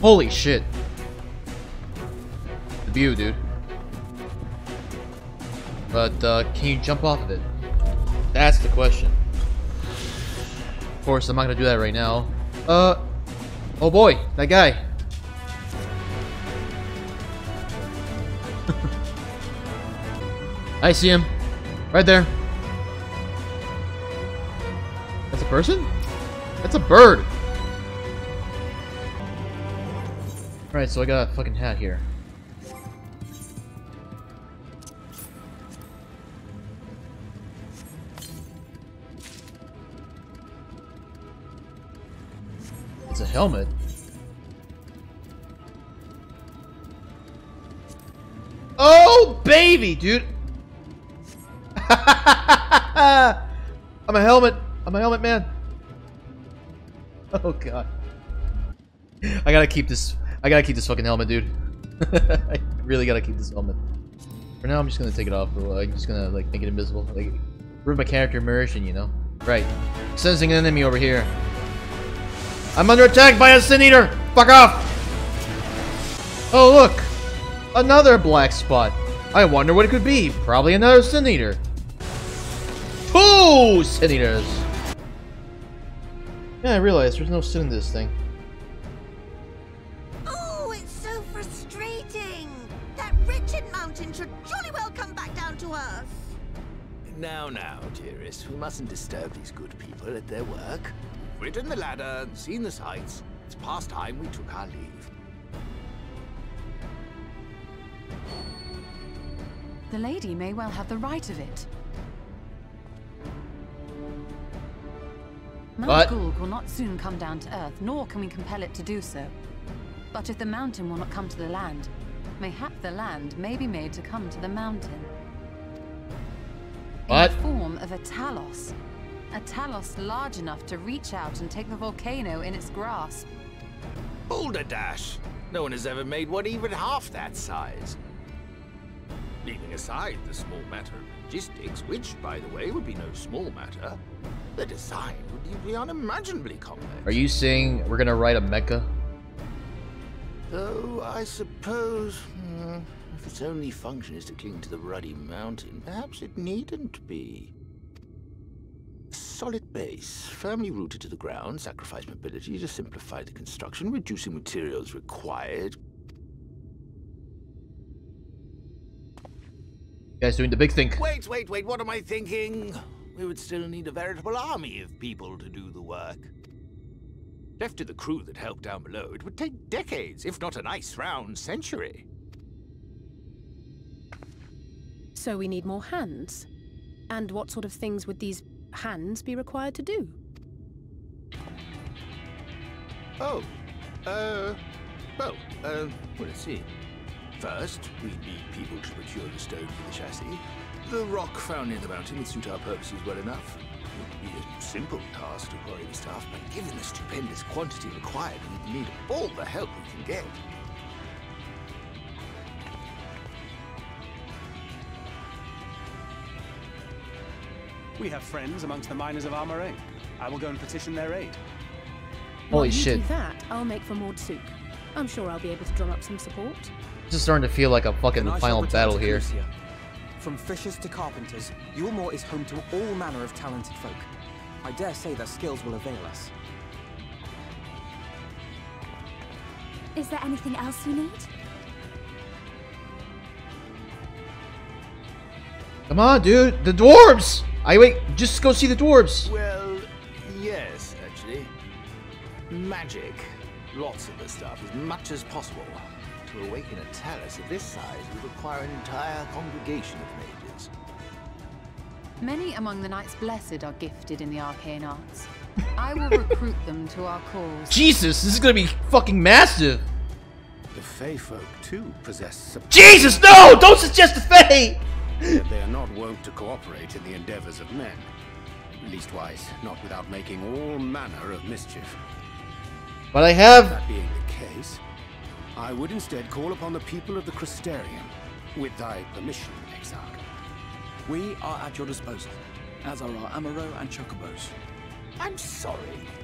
Holy shit. The view, dude. But, can you jump off of it? That's the question. Of course, I'm not gonna do that right now. Oh boy, that guy. I see him. Right there. That's a person? That's a bird. Alright, so I got a fucking hat here. It's a helmet. Oh, baby, dude. I'm a helmet man. Oh god. I gotta keep this fucking helmet, dude. I really gotta keep this helmet. For now, I'm just gonna take it off. I'm just gonna like make it invisible. Like, prove my character immersion, you know? Right. Sensing an enemy over here. I'm under attack by a sin eater. Fuck off. Oh look, another black spot. I wonder what it could be. Probably another sin eater. Two sin eaters. Yeah, I realized there's no sin in this thing. Oh, it's so frustrating. That wretched mountain should jolly well come back down to us. Now, now, dearest, we mustn't disturb these good people at their work. We've ridden the ladder and seen the sights. It's past time we took our leave. The lady may well have the right of it. Mount Gulg will not soon come down to Earth, nor can we compel it to do so. But if the mountain will not come to the land, mayhap the land may be made to come to the mountain. What? In the form of a Talos large enough to reach out and take the volcano in its grasp. Boulder dash! No one has ever made one even half that size. Leaving aside the small matter of logistics, which, by the way, would be no small matter, the design would be unimaginably complex. Are you saying we're gonna write a mecha? Though I suppose, if its only function is to cling to the ruddy mountain, perhaps it needn't be. Solid base, firmly rooted to the ground, sacrifice mobility to simplify the construction, reducing materials required. You guys doing the big thing. Wait, wait, wait, what am I thinking? We would still need a veritable army of people to do the work. Left to the crew that helped down below, it would take decades, if not an ice-round century. So we need more hands. And what sort of things would these hands be required to do? Oh, well, let's see. First, we need people to procure the stone for the chassis. The rock found near the mountain would suit our purposes well enough. It would be a simple task to quarry the stuff, but given the stupendous quantity required, we'd need all the help we can get. We have friends amongst the miners of Amh Araeng. I will go and petition their aid. Holy shit. If you do that, I'll make for Mord Souq. I'm sure I'll be able to drum up some support. This is starting to feel like a fucking final battle here. From fishers to carpenters, Eulmore is home to all manner of talented folk. I dare say their skills will avail us. Is there anything else you need? Come on, dude! The dwarves! Just go see the dwarves! Well, yes, actually. Magic. Lots of the stuff, as much as possible. To awaken a Talos of this size would require an entire congregation of mages. Many among the Knights Blessed are gifted in the arcane arts. I will recruit them to our cause. Jesus, this is gonna be fucking massive! The Fey folk too possess... Jesus, no! Don't suggest the Fey! They are not wont to cooperate in the endeavors of men. Leastwise, not without making all manner of mischief. But I have... That being the case... I would instead call upon the people of the Crystarium, with thy permission, Exarch. We are at your disposal, as are our Amaro and Chocobos. I'm sorry.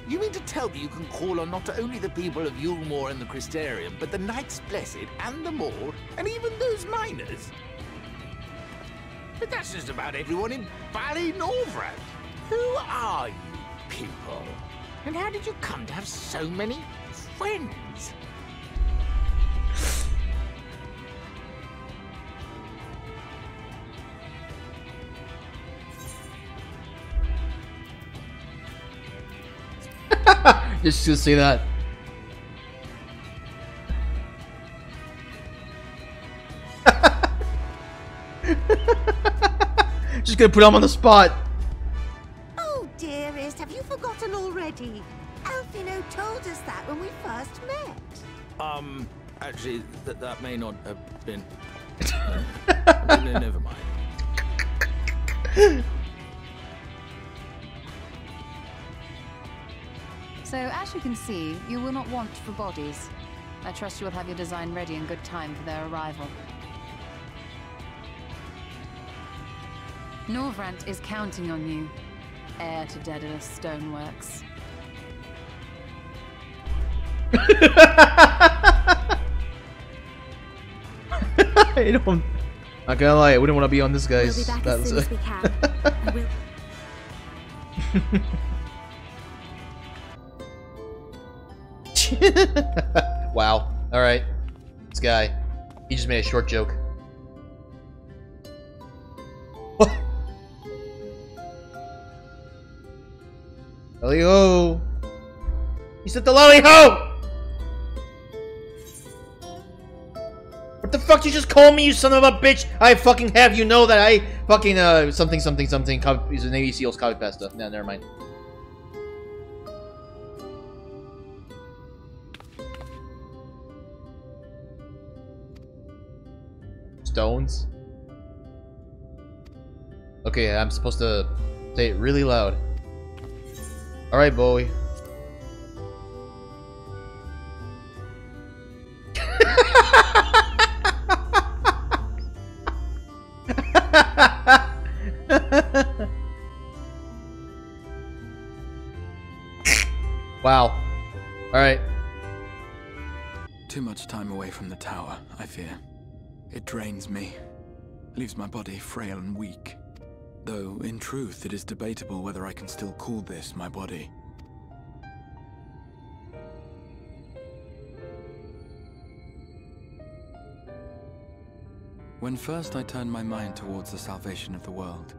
You mean to tell me you can call on not only the people of Eulmore and the Crystarium, but the Knights Blessed and the Mord, and even those miners? But that's just about everyone in Norvrandt. Who are you people? And how did you come to have so many friends? Just to see that. Just gonna put him on the spot. Oh dearest, have you forgotten already? Alfino told us that when we first met. Actually, that may not have been. Never mind. So, as you can see, you will not want for bodies. I trust you will have your design ready in good time for their arrival. Norvrandt is counting on you, heir to Dedalus Stoneworks. I'm not gonna lie, I wouldn't want to be on this guy's. We'll be back as soon as we can. Wow. Alright. This guy. He just made a short joke. Lally ho! He said the lally ho! What the fuck you just call me, you son of a bitch? I fucking have you know that I fucking something something something copy, is a Navy SEAL's copy pasta. No, never mind. Stones? Okay, I'm supposed to say it really loud. Alright, Bowie. Wow. Alright. Too much time away from the tower, I fear. It drains me, leaves my body frail and weak. Though, in truth, it is debatable whether I can still call this my body. When first I turned my mind towards the salvation of the world,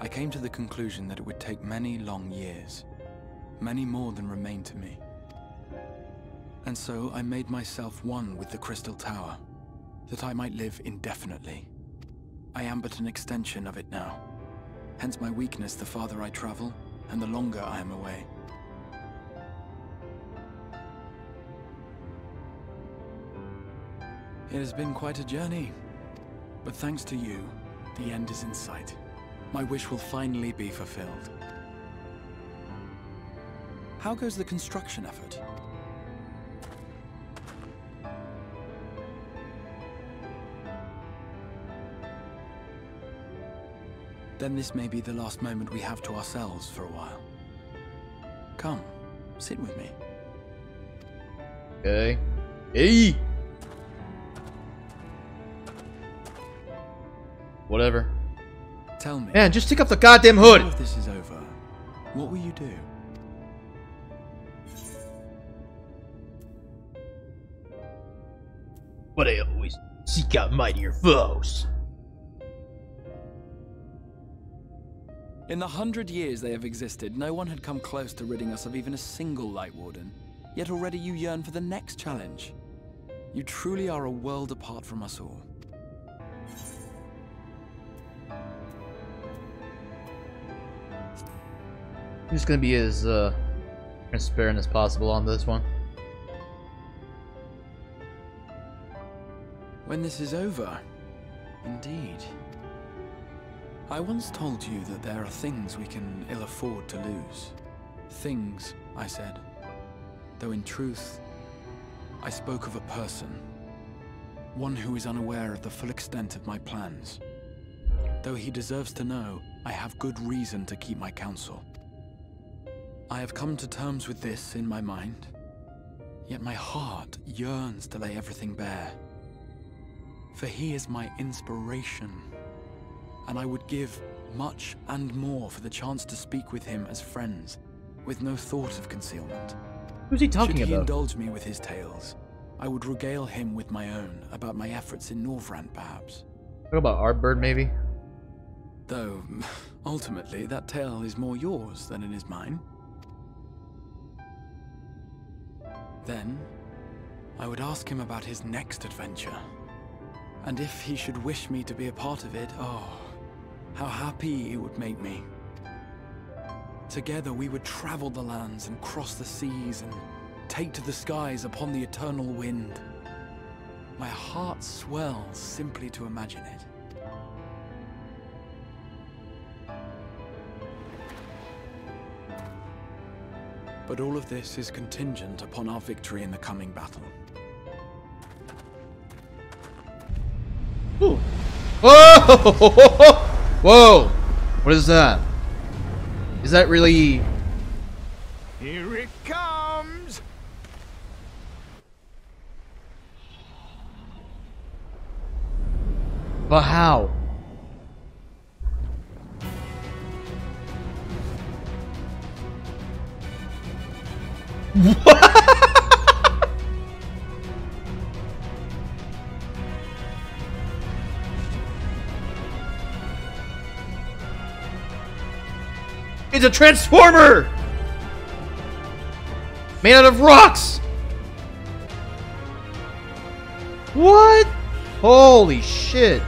I came to the conclusion that it would take many long years, many more than remained to me. And so I made myself one with the Crystal Tower, that I might live indefinitely. I am but an extension of it now. Hence my weakness the farther I travel, and the longer I am away. It has been quite a journey. But thanks to you, the end is in sight. My wish will finally be fulfilled. How goes the construction effort? Then this may be the last moment we have to ourselves for a while. Come, sit with me. Okay. Hey! Whatever. Tell me. Man, just take off the goddamn hood! If this is over, what will you do? But I always seek out mightier foes. In the 100 years they have existed, no one had come close to ridding us of even a single Light Warden. Yet already you yearn for the next challenge. You truly are a world apart from us all. I'm just gonna be as transparent as possible on this one. When this is over, indeed. I once told you that there are things we can ill afford to lose. Things, I said. Though in truth, I spoke of a person. One who is unaware of the full extent of my plans. Though he deserves to know, I have good reason to keep my counsel. I have come to terms with this in my mind, yet my heart yearns to lay everything bare. For he is my inspiration, and I would give much and more for the chance to speak with him as friends, with no thought of concealment. Who's he talking about? Should he indulge me with his tales, I would regale him with my own, about my efforts in Norvrandt, perhaps. Talk about Arbird, maybe? Though, ultimately, that tale is more yours than it is mine. Then, I would ask him about his next adventure. And if he should wish me to be a part of it, oh, how happy it would make me. Together we would travel the lands and cross the seas and take to the skies upon the eternal wind. My heart swells simply to imagine it. But all of this is contingent upon our victory in the coming battle. Ooh. Whoa! Whoa! What is that? Is that really... Here it comes! But how? What? It's a transformer! Made out of rocks! What? Holy shit!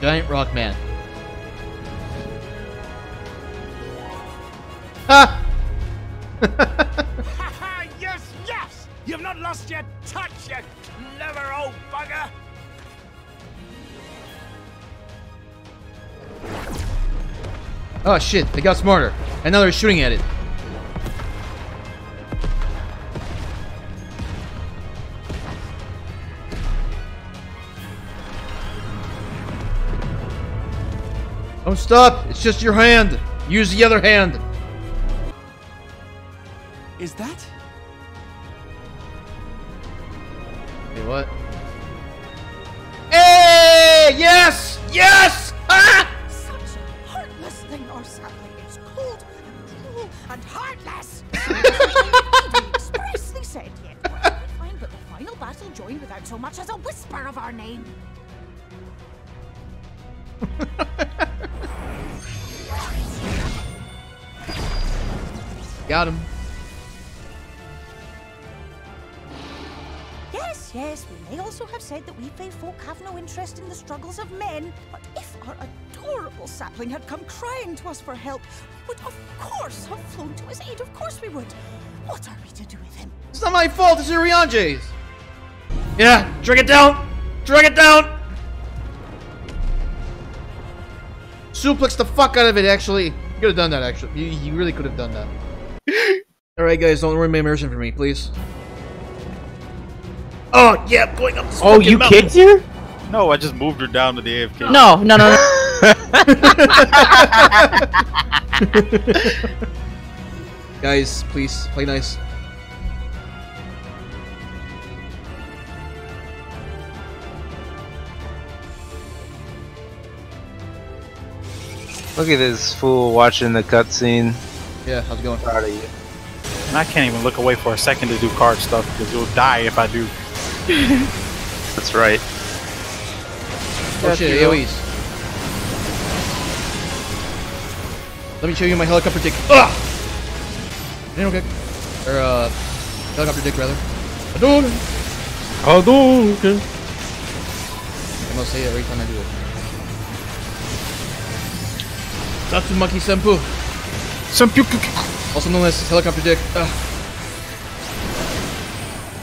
Giant rock man. Ha! Ah. Yes, yes! You've not lost your touch, you clever old bugger! Oh shit, they got smarter. And now they're shooting at it. Don't stop! It's just your hand! Use the other hand! Is that? Hey, what? Hey! Yes! Yes! Ah! Such a heartless thing, our sapling is cold and cruel and heartless! We expressly said, yet what we find but the final battle joined without so much as a whisper of our name. Got him. Yes, yes, we may also have said that we fae folk have no interest in the struggles of men, but if our adorable sapling had come crying to us for help, we would of course have flown to his aid, of course we would. What are we to do with him? It's not my fault, it's Urianger's. Yeah, drag it down! Drag it down! Suplex the fuck out of it, actually. You could have done that, actually. You really could have done that. Alright guys, don't ruin my immersion for me, please. Oh yeah, going up this fucking mountain. Kicked her? No, I just moved her down to the AFK. No. Guys, please, play nice. Look at this fool watching the cutscene. Yeah, how's it going? Proud of you. And I can't even look away for a second to do card stuff because you'll die if I do. That's right. Oh shit, AoEs. Let me show you my helicopter dick. Okay. Or helicopter dick rather. Hadouken. I must say it every time I do it. Tatsumaki Senpu. Also known as helicopter dick.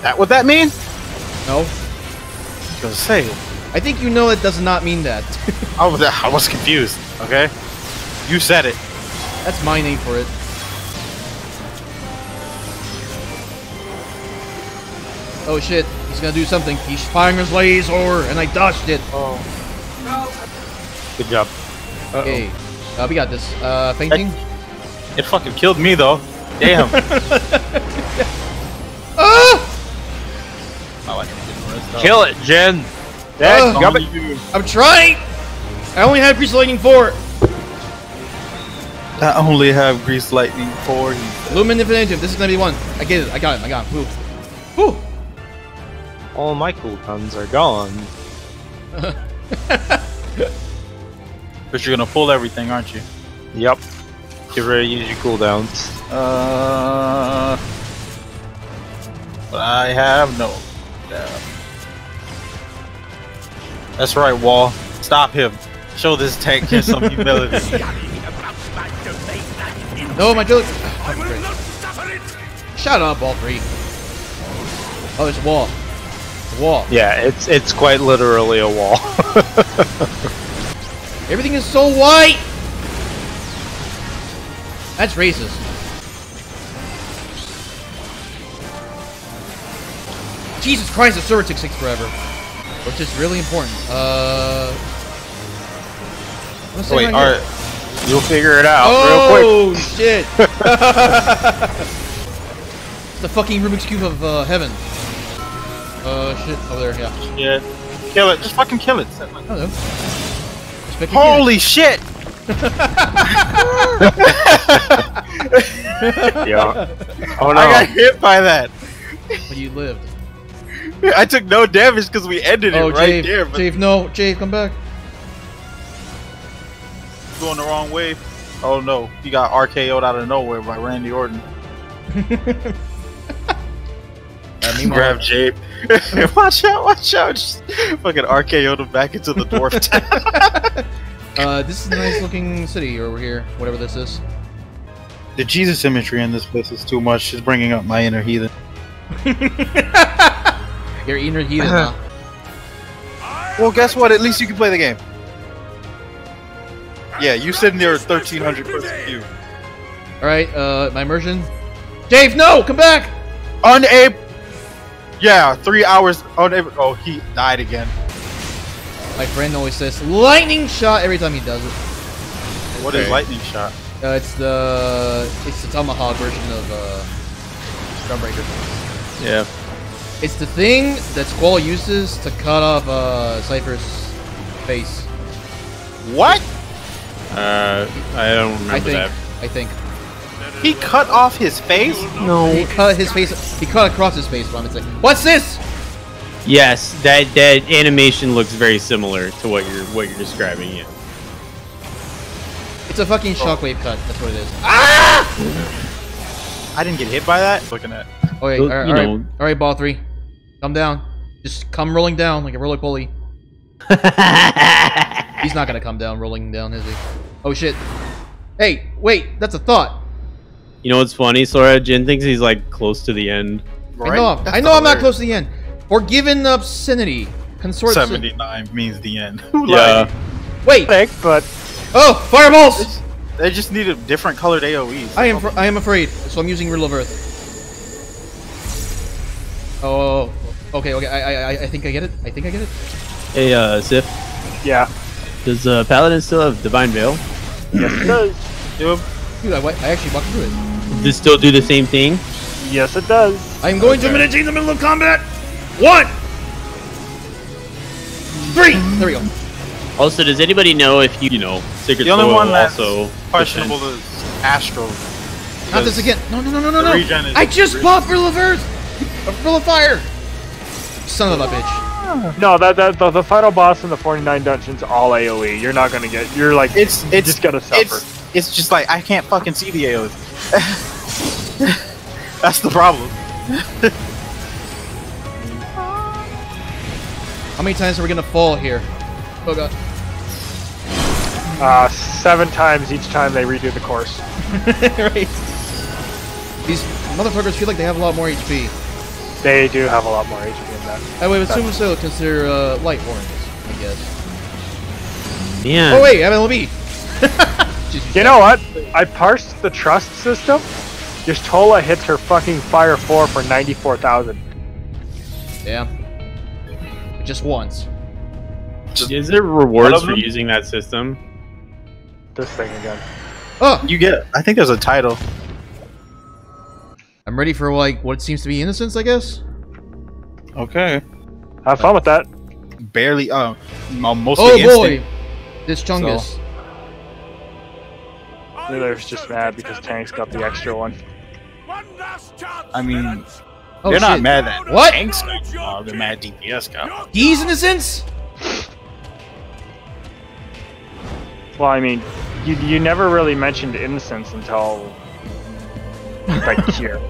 That what that mean? No. I was gonna say. I think you know it does not mean that. I was confused. Okay. You said it. That's my name for it. Oh shit, he's gonna do something. He's firing his laser, and I dodged it. Oh. No. Good job. Uh-oh. Okay. We got this. Fainting? It fucking killed me, though. Damn. Oh, kill it, Jen! That's I'm trying! I only have Grease Lightning 4! I only have Grease Lightning 4. Lumen Infinitium, this is gonna be one. I get it, I got him, I got him. Woo! Woo! All my cooldowns are gone. But you're gonna pull everything, aren't you? Yep. Get ready to use your cooldowns. I have no. That's right, Wall. Stop him. Show this tank just some humility. No, my joke. Shut up, Vauthry. Oh, there's a wall. It's a wall. Yeah, it's quite literally a wall. Everything is so white. That's racist. Jesus Christ, the server takes forever. Which is really important. Wait, Art. You'll figure it out real quick. Oh, shit. The fucking Rubik's Cube of heaven. Shit. Oh, there, yeah. Yeah. Kill it. Just fucking kill it. Hello. Holy shit! Yeah. Oh, no. I got hit by that. But you lived. I took no damage because we ended it right there. But... Jave, no. Jave, come back. Going the wrong way. Oh, no. He got RKO'd out of nowhere by Randy Orton. Grab Jave. Watch out, watch out. Just fucking RKO'd him back into the dwarf town. This is a nice looking city over here. Whatever this is. The Jesus imagery in this place is too much. It's bringing up my inner heathen. You're inner heathen, huh? Well, guess what? At least you can play the game. Yeah, you sitting there at 1,300 person view. Alright, my immersion. Dave, no! Come back! Unable. Yeah, 3 hours unable. Oh, he died again. My friend always says lightning shot every time he does it. What is lightning shot? It's the tomahawk version of Gunbreaker. Yeah. It's the thing that Squall uses to cut off Cypher's face. What? I don't remember that. I think. He cut off his face? No. He cut his face. He cut across his face. It's like, what's this? Yes, that animation looks very similar to what you're describing. Yeah. It's a fucking shockwave cut. That's what it is. Ah! I didn't get hit by that. Looking at. Okay, all right, Vauthry, come down. Just come rolling down like a roller pulley. He's not gonna come down rolling down, is he? Oh shit! Hey, wait, that's a thought. You know what's funny, Sora? Jin thinks he's like close to the end. Right? I know I'm not close to the end. Forgiven obscenity. Consortium. 79 means the end. Yeah. Wait. Thanks, but. Oh, fireballs! They just need a different colored AOEs. So I am afraid, so I'm using Riddle of Earth. Oh. Okay. I think I get it. Hey, Sif. Yeah. Does Paladin still have Divine Veil? Yes, it does. Dude, I actually walked through it. Does it still do the same thing? Yes, it does. I'm going to manage in the middle of combat. 1, 3. There we go. Also, does anybody know if you know Secret Soil? The only one that's questionable is Astro. Not this again. No. I just bought Frill of Earth, Frill of Fire. Son of a bitch. No, the final boss in the 49 dungeons all AOE. You're not gonna get. You're like it's just gonna suffer. It's just like I can't fucking see the AOE. That's the problem. How many times are we gonna fall here? Oh god. 7 times each time they redo the course. Right. These motherfuckers feel like they have a lot more HP. They do have a lot more HP in that. I would assume so, consider Light Warden, I guess. Yeah. Oh wait, MLB! You know what? I parsed the trust system. Ystola hits her fucking Fire 4 for 94,000. Yeah. Just once. Is there rewards for using that system? This thing again. Oh! You get, I think there's a title. I'm ready for, like, what seems to be Innocence, I guess? Okay. Have fun with that. Barely, mostly instant. This Chungus. So. They're just mad because Tanks got the extra one. I mean, oh, they're not mad at what? Tanks got, they're mad DPS got. He's Innocence? Well, I mean, you never really mentioned Innocence until, like, here.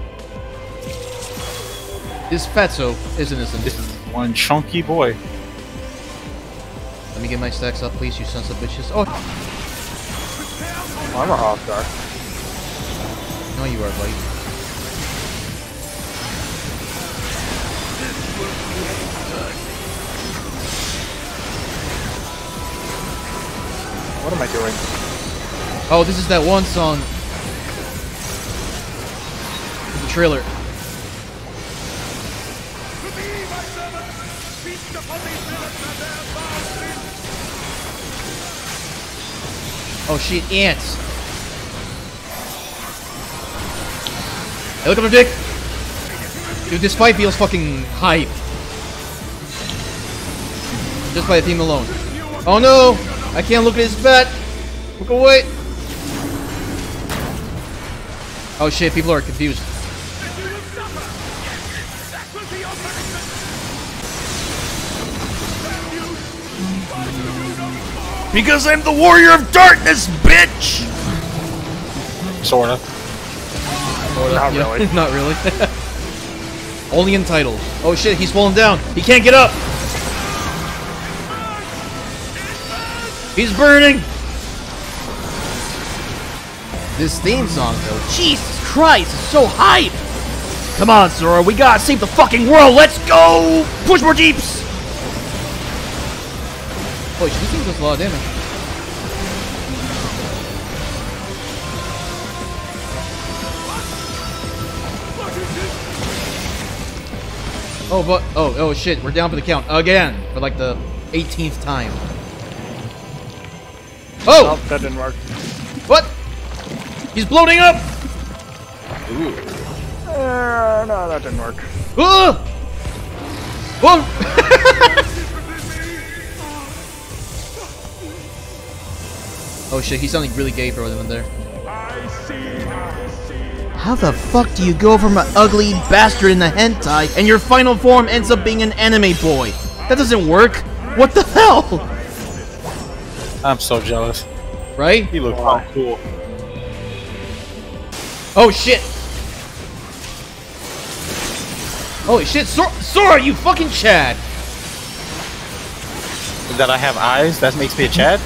This Fetso is Innocent. This is one chunky boy. Let me get my stacks up, please, you sons of bitches. Oh! I'm a half dark. No, you are, buddy. What am I doing? Oh, this is that one song. The trailer. Oh shit, ants! Hey, look at my dick! Dude, this fight feels fucking hype. Just by the theme alone. Oh no! I can't look at his bat! Look away! Oh shit, people are confused. Because I'm the Warrior of Darkness, bitch! Sorta. Not really. Not really. Only in titles. Oh shit, he's falling down. He can't get up! He's burning! This theme song, though. Jesus Christ, it's so hype! Come on, Sora, we gotta save the fucking world! Let's go! Push more jeeps! Oh, she just does a lot of damage. Oh, but oh shit, we're down for the count again for like the 18th time. Oh, oh that didn't work. What? He's bloating up. Ooh. No, that didn't work. Oh! Whoa! Oh shit, he's sounding really gay for him in there. How the fuck do you go from an ugly bastard in the hentai and your final form ends up being an anime boy? That doesn't work! What the hell? I'm so jealous. Right? He looked cool. Oh shit! Holy shit, Sora, you fucking Chad! That I have eyes? That makes me a Chad?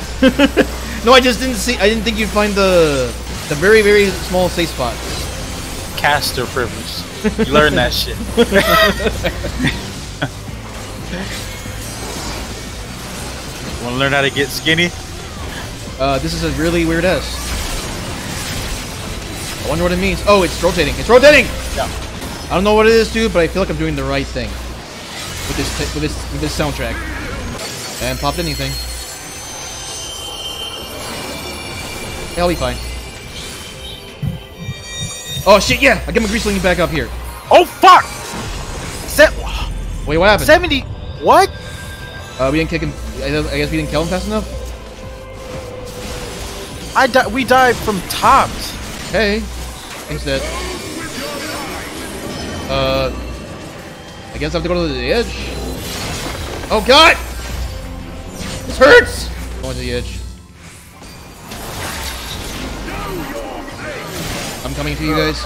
No, I just didn't see. I didn't think you'd find the very, very small safe spots. Caster privilege. You learn that shit. Want to learn how to get skinny? This is a really weird S. I wonder what it means. Oh, it's rotating. It's rotating. Yeah. I don't know what it is, dude, but I feel like I'm doing the right thing with this soundtrack. And popped anything. I'll be fine. Oh shit, yeah! I get my Grease Lightning back up here. Oh fuck! Wait, what happened? 70! What? We didn't kick him. I guess we didn't kill him fast enough? We died from tops. Hey. Instead. I guess I have to go to the edge. Oh god! This hurts! Going to the edge. I'm coming to you guys.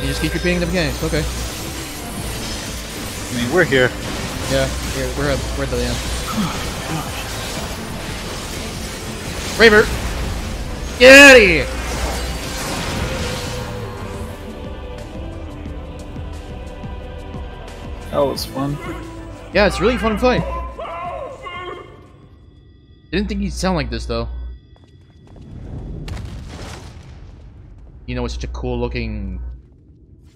You just keep repeating them again. It's okay. I mean, we're here. Yeah, we're at the end. Raver! Get out of here! That was fun. Yeah, it's really fun to play. Didn't think he'd sound like this though. You know, it's such a cool looking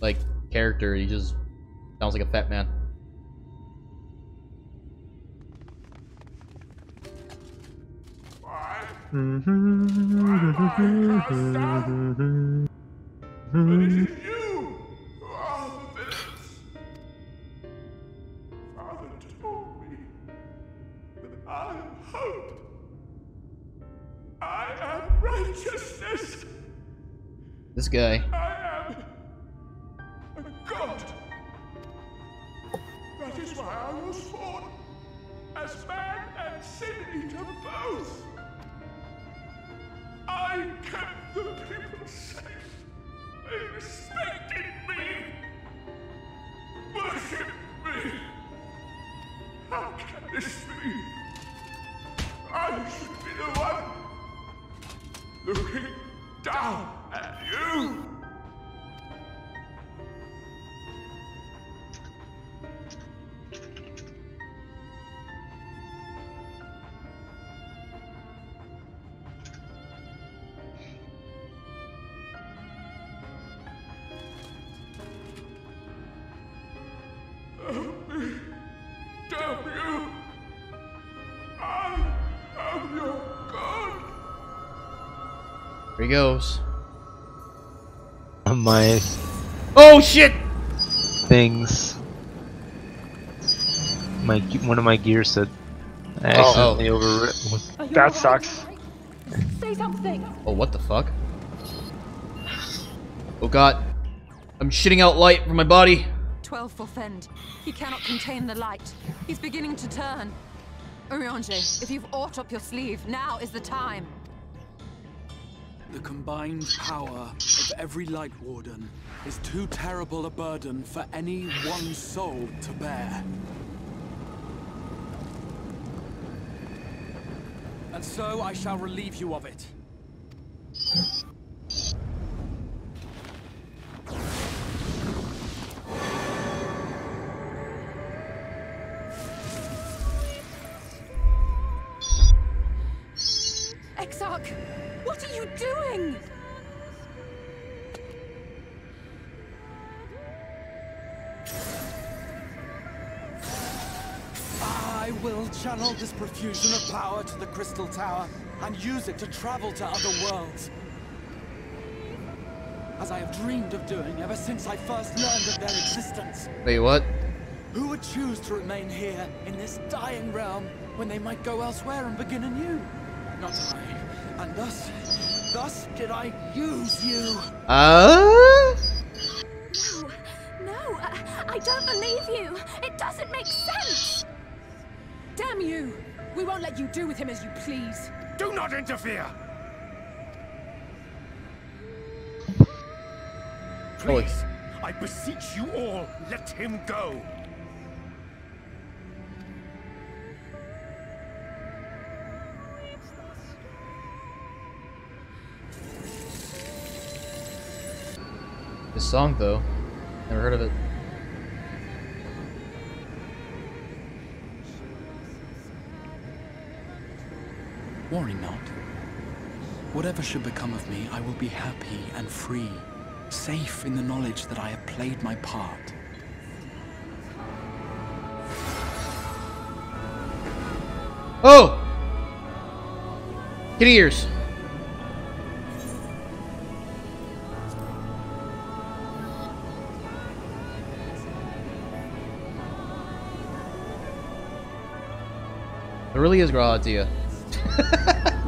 like character. He just sounds like a fat man. This guy. I am a god. That is why I was born as man and sin eater both. I kept the people safe. They respected me. Worshipped me. How can this be? I should be the one looking down at you. Here he goes. My. Oh shit! Things. One of my gears said. I accidentally overwritten. That sucks. Right? Say something. Oh, what the fuck? Oh god, I'm shitting out light from my body. 12 for Fend. He cannot contain the light. He's beginning to turn. Urianger, if you've aught up your sleeve, now is the time. The combined power of every Light Warden is too terrible a burden for any one soul to bear. And so I shall relieve you of it. Exarch! What are you doing? I will channel this profusion of power to the Crystal Tower and use it to travel to other worlds. As I have dreamed of doing ever since I first learned of their existence. Wait, what? Who would choose to remain here in this dying realm when they might go elsewhere and begin anew? Not I. And thus did I use you. No, I don't believe you. It doesn't make sense. Damn you. We won't let you do with him as you please. Do not interfere. Please, I beseech you all, let him go. This song, though, never heard of it. Worry not. Whatever should become of me, I will be happy and free, safe in the knowledge that I have played my part. Oh! Kitty ears. It really is G'raha Tia.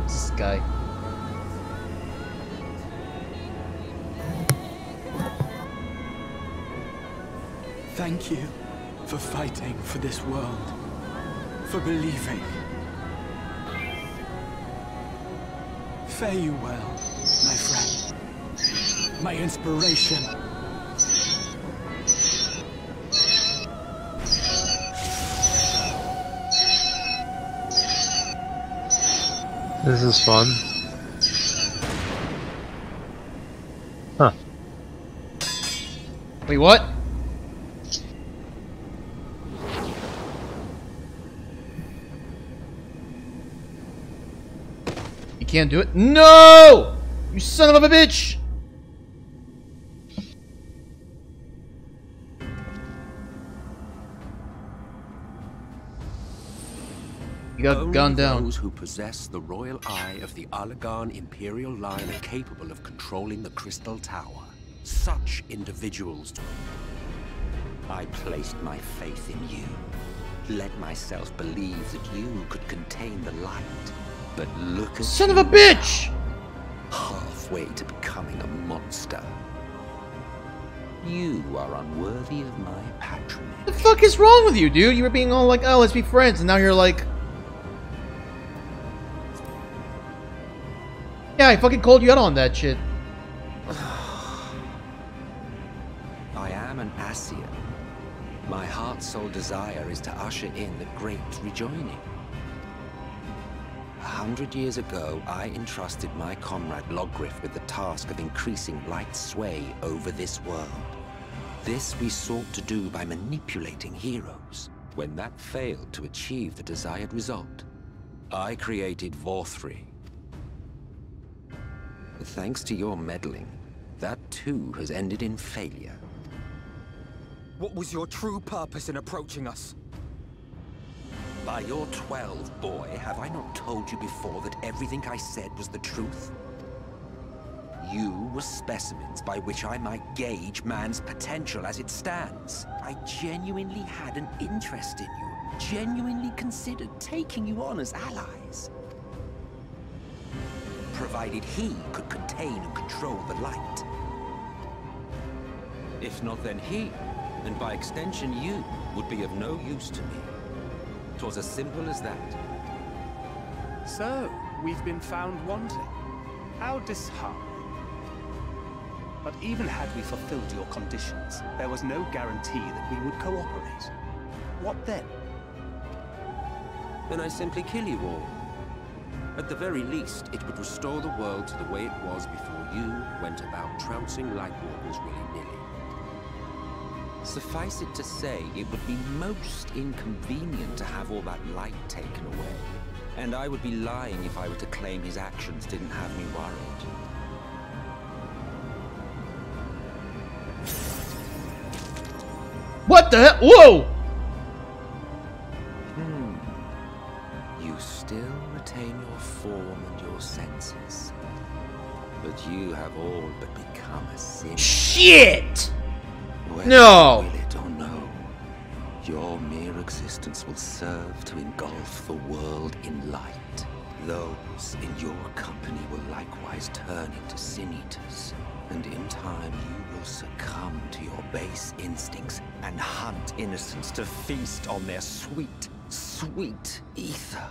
This guy. Thank you for fighting for this world, for believing. Fare you well, my friend, my inspiration. This is fun. Huh. Wait, what? You can't do it? No! You son of a bitch! You got only gunned down. Those who possess the royal eye of the Alagan imperial line are capable of controlling the Crystal Tower. Such individuals do. I placed my faith in you. Let myself believe that you could contain the light. But look at son of a bitch! Halfway to becoming a monster. You are unworthy of my patronage. What the fuck is wrong with you, dude? You were being all like, oh, let's be friends, and now you're like... Yeah, I fucking called you out on that shit. I am an Ascian. My heart's sole desire is to usher in the great rejoining. 100 years ago, I entrusted my comrade Loghrif with the task of increasing light's sway over this world. This we sought to do by manipulating heroes. When that failed to achieve the desired result, I created Vauthry. Thanks to your meddling, that too has ended in failure. What was your true purpose in approaching us? By your 12, boy, have I not told you before that everything I said was the truth? You were specimens by which I might gauge man's potential as it stands. I genuinely had an interest in you, genuinely considered taking you on as allies. Provided he could contain and control the light. If not, then he, and by extension you, would be of no use to me. 'Twas as simple as that. So, we've been found wanting. How disheartening. But even had we fulfilled your conditions, there was no guarantee that we would cooperate. What then? Then I simply kill you all. At the very least, it would restore the world to the way it was before you went about trouncing Light Wardens willy-nilly. Suffice it to say, it would be most inconvenient to have all that light taken away, and I would be lying if I were to claim his actions didn't have me worried. What the hell? Whoa! You still retain your form and your senses, but you have all but become a sin. Shit! Whether no! Will it or no, your mere existence will serve to engulf the world in light. Those in your company will likewise turn into sin eaters, and in time you will succumb to your base instincts and hunt innocence to feast on their sweet, sweet ether.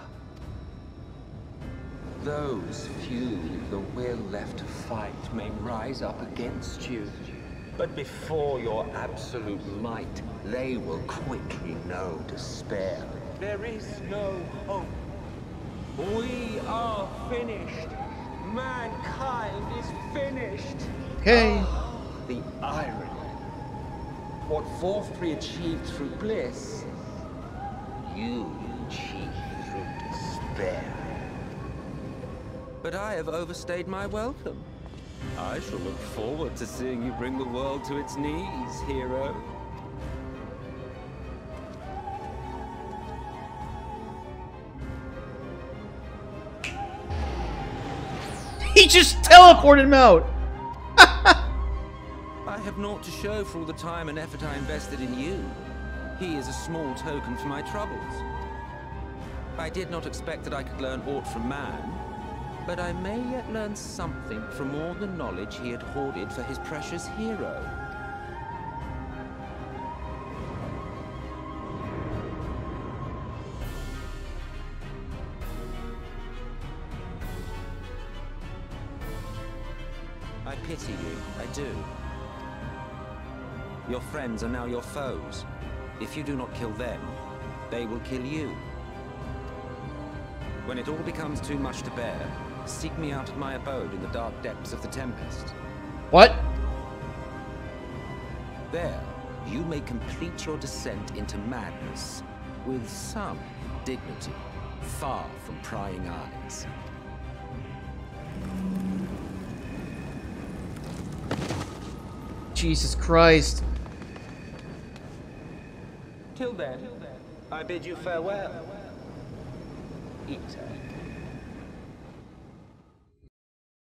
Those few with the will left to fight may rise up against you. But before your absolute might, they will quickly know despair. There is no hope. We are finished. Mankind is finished. Hey. Oh, the irony. What Vauthry achieved through bliss, you achieved through despair. But I have overstayed my welcome. I shall look forward to seeing you bring the world to its knees, hero. He just teleported him out! I have naught to show for all the time and effort I invested in you. He is a small token for my troubles. I did not expect that I could learn aught from man. But I may yet learn something from all the knowledge he had hoarded for his precious hero. I pity you, I do. Your friends are now your foes. If you do not kill them, they will kill you. When it all becomes too much to bear, seek me out at my abode in the dark depths of the Tempest. What? There, you may complete your descent into madness with some dignity, far from prying eyes. Jesus Christ. Till then, I bid you farewell. Eater.